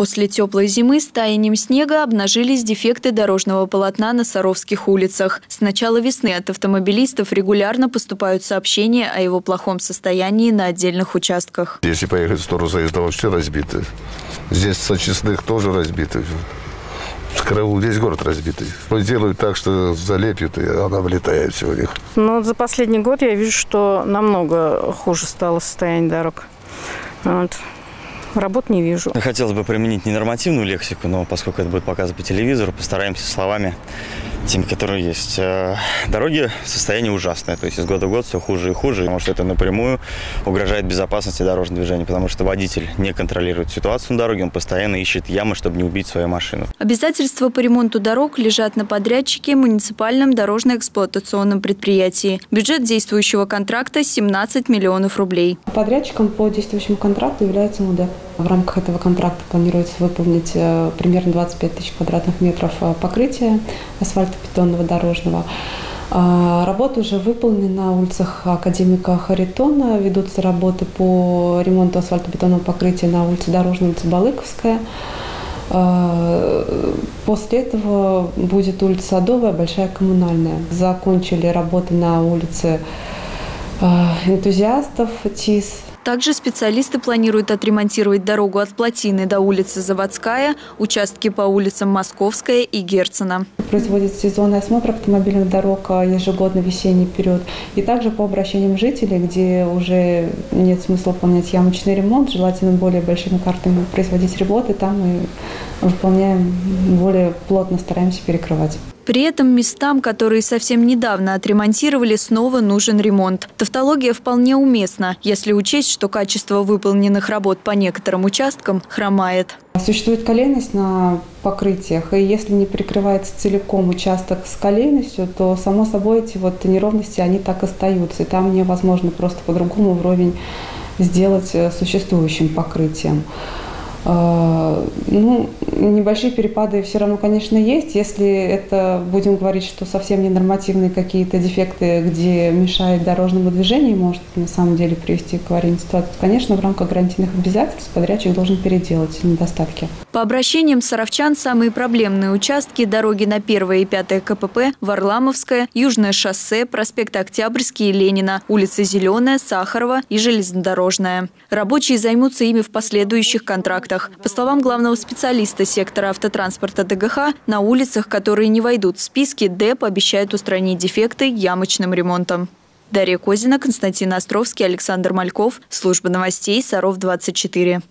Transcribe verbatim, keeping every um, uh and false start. После теплой зимы с таянием снега обнажились дефекты дорожного полотна на саровских улицах. С начала весны от автомобилистов регулярно поступают сообщения о его плохом состоянии на отдельных участках. Если поехать в сторону заезда, вообще разбиты. Здесь со Честных тоже разбиты. Караул, весь город разбитый. Делают так, что залепит, и она влетает все у них. Но за последний год я вижу, что намного хуже стало состояние дорог. Вот. Работ не вижу. Хотелось бы применить ненормативную лексику, но поскольку это будет показано по телевизору, постараемся словами тем, которые есть. Дороги в состоянии ужасное, то есть из года в год все хуже и хуже, потому что это напрямую угрожает безопасности дорожного движения, потому что водитель не контролирует ситуацию на дороге, он постоянно ищет ямы, чтобы не убить свою машину. Обязательства по ремонту дорог лежат на подрядчике, муниципальном дорожно-эксплуатационном предприятии. Бюджет действующего контракта – семнадцать миллионов рублей. Подрядчиком по действующему контракту является МУДЭП. В рамках этого контракта планируется выполнить примерно двадцать пять тысяч квадратных метров покрытия асфальтобетонного дорожного. Работа уже выполнена на улицах Академика Харитона. Ведутся работы по ремонту асфальтобетонного покрытия на улице Дорожной, улице Балыковская. После этого будет улица Садовая, Большая Коммунальная. Закончили работы на улице Энтузиастов, ТИС. Также специалисты планируют отремонтировать дорогу от Плотины до улицы Заводская, участки по улицам Московская и Герцена. Производится сезонный осмотр автомобильных дорог ежегодно в весенний период. И также по обращениям жителей, где уже нет смысла выполнять ямочный ремонт, желательно более большими картами производить работы, там и выполняем более плотно, стараемся перекрывать. При этом местам, которые совсем недавно отремонтировали, снова нужен ремонт. Тавтология вполне уместна, если учесть, что качество выполненных работ по некоторым участкам хромает. Существует колейность на покрытиях, и если не перекрывается целиком участок с колейностью, то, само собой, эти вот неровности, они так остаются. И там невозможно просто по-другому уровень сделать существующим покрытием. Ну, небольшие перепады все равно, конечно, есть. Если это, будем говорить, что совсем ненормативные какие-то дефекты, где мешает дорожному движению, может на самом деле привести к аварийной ситуации, конечно, в рамках гарантийных обязательств подрядчик должен переделать недостатки. По обращениям саровчан самые проблемные участки – дороги на первое и пятое КПП, Варламовская, Южное шоссе, проспект Октябрьский и Ленина, улицы Зеленая, Сахарова и Железнодорожная. Рабочие займутся ими в последующих контрактах. По словам главного специалиста сектора автотранспорта дэ гэ ха, на улицах, которые не войдут в списки, ДЭП обещает устранить дефекты ямочным ремонтом. Дарья Козина, Константин Островский, Александр Мальков. Служба новостей Саров двадцать четыре.